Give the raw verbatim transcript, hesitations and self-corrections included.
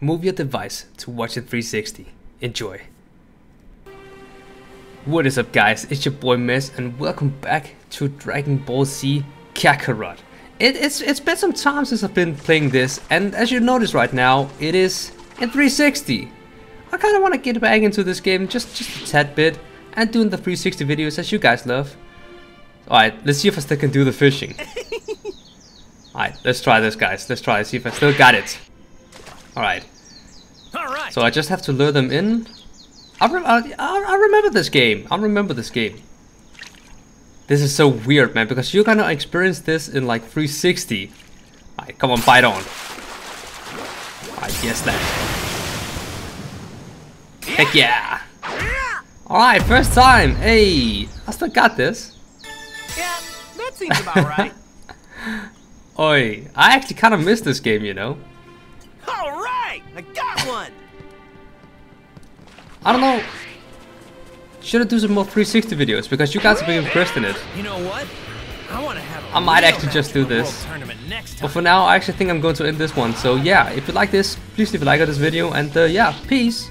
Move your device to watch it three sixty. Enjoy. What is up, guys? It's your boy Mess, and welcome back to Dragon Ball Z Kakarot. It, it's, it's been some time since I've been playing this, and as you notice right now, it is in three sixty. I kind of want to get back into this game just, just a tad bit, and doing the three sixty videos as you guys love. Alright, let's see if I still can do the fishing. Alright, let's try this, guys. Let's try, see if I still got it. Alright. Alright. So I just have to lure them in. I, re I, I remember this game. I remember this game. This is so weird, man, because you're gonna experience this in like three sixty. Alright, come on, bite on. Alright, yes, that. Heck yeah! Alright, first time. Hey, I still got this. Yeah, that seems about right. Oi, I actually kind of missed this game, you know. All right, I got one. I don't know. Should I do some more three sixty videos because you guys have been impressed in it? You know what? I want to have. I might actually just do this. But for now, I actually think I'm going to end this one. So yeah, if you like this, please leave a like on this video, and uh, yeah, peace.